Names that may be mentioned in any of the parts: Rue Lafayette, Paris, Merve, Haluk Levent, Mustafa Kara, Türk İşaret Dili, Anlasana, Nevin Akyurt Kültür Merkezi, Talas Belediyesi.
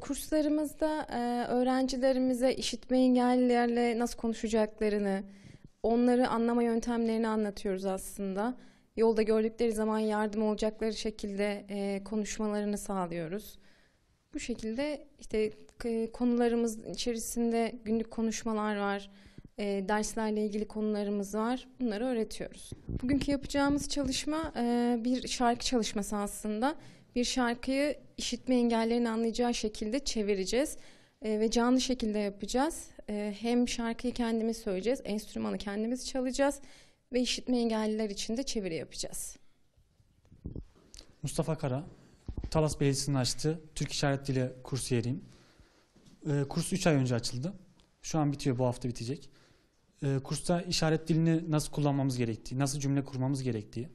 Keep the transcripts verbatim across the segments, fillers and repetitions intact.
Kurslarımızda öğrencilerimize işitme engellilerle nasıl konuşacaklarını, onları anlama yöntemlerini anlatıyoruz aslında. Yolda gördükleri zaman yardım olacakları şekilde konuşmalarını sağlıyoruz. Bu şekilde işte konularımız içerisinde günlük konuşmalar var, derslerle ilgili konularımız var. Bunları öğretiyoruz. Bugünkü yapacağımız çalışma bir şarkı çalışması aslında. Bir şarkıyı işitme engellilerin anlayacağı şekilde çevireceğiz e, ve canlı şekilde yapacağız. E, hem şarkıyı kendimiz söyleyeceğiz, enstrümanı kendimiz çalacağız ve işitme engelliler için de çeviri yapacağız. Mustafa Kara, Talas Belediyesi'nin açtığı Türk İşaret Dili kursu yeriyim. E, kurs üç ay önce açıldı. Şu an bitiyor, bu hafta bitecek. E, kursta işaret dilini nasıl kullanmamız gerektiği, nasıl cümle kurmamız gerektiği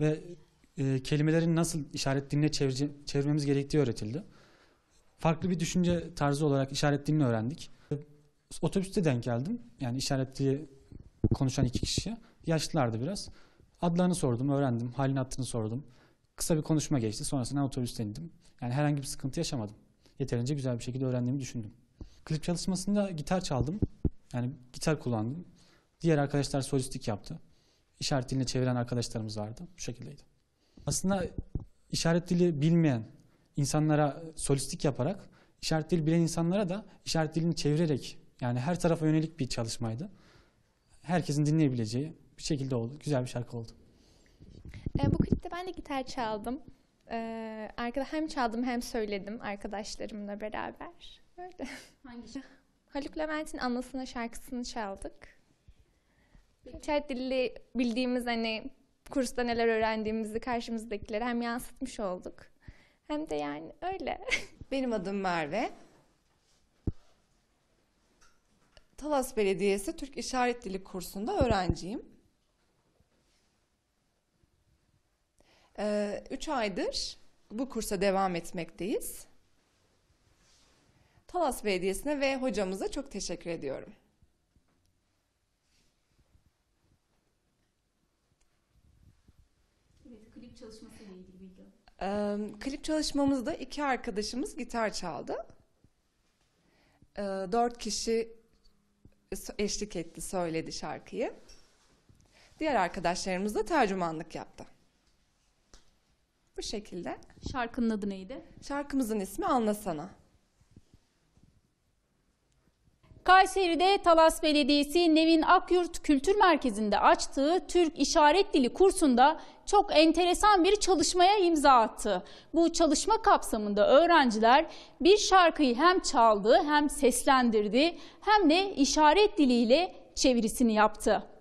ve E, kelimelerin nasıl işaret diline çevir çevirmemiz gerektiği öğretildi. Farklı bir düşünce tarzı olarak işaret dilini öğrendik. Otobüste denk geldim. Yani işaret dili konuşan iki kişi. Yaşlılardı biraz. Adlarını sordum, öğrendim. Halini attığını sordum. Kısa bir konuşma geçti. Sonrasında otobüste indim. Yani herhangi bir sıkıntı yaşamadım. Yeterince güzel bir şekilde öğrendiğimi düşündüm. Klip çalışmasında gitar çaldım. Yani gitar kullandım. Diğer arkadaşlar solistik yaptı. İşaret diline çeviren arkadaşlarımız vardı. Bu şekildeydi. Aslında işaret dili bilmeyen insanlara solistik yaparak, işaret dili bilen insanlara da işaret dilini çevirerek, yani her tarafa yönelik bir çalışmaydı. Herkesin dinleyebileceği bir şekilde oldu. Güzel bir şarkı oldu. E, bu klipte ben de gitar çaldım. Ee, hem çaldım hem söyledim arkadaşlarımla beraber. Öyle. Hangi şarkı? Haluk Levent'in Anlasana şarkısını çaldık. İşaret dili bildiğimiz hani... Kursta neler öğrendiğimizi karşımızdakileri hem yansıtmış olduk hem de yani öyle. Benim adım Merve. Talas Belediyesi Türk İşaret Dili kursunda öğrenciyim. Ee, üç aydır bu kursa devam etmekteyiz. Talas Belediyesi'ne ve hocamıza çok teşekkür ediyorum. Klip çalışmasıyla ilgili bilgi. Ee, klip çalışmamızda iki arkadaşımız gitar çaldı. Ee, dört kişi eşlik etti, söyledi şarkıyı. Diğer arkadaşlarımız da tercümanlık yaptı. Bu şekilde. Şarkının adı neydi? Şarkımızın ismi Anlasana. Kayseri'de Talas Belediyesi Nevin Akyurt Kültür Merkezi'nde açtığı Türk İşaret Dili kursunda çok enteresan bir çalışmaya imza attı. Bu çalışma kapsamında öğrenciler bir şarkıyı hem çaldı hem seslendirdi hem de işaret diliyle çevirisini yaptı.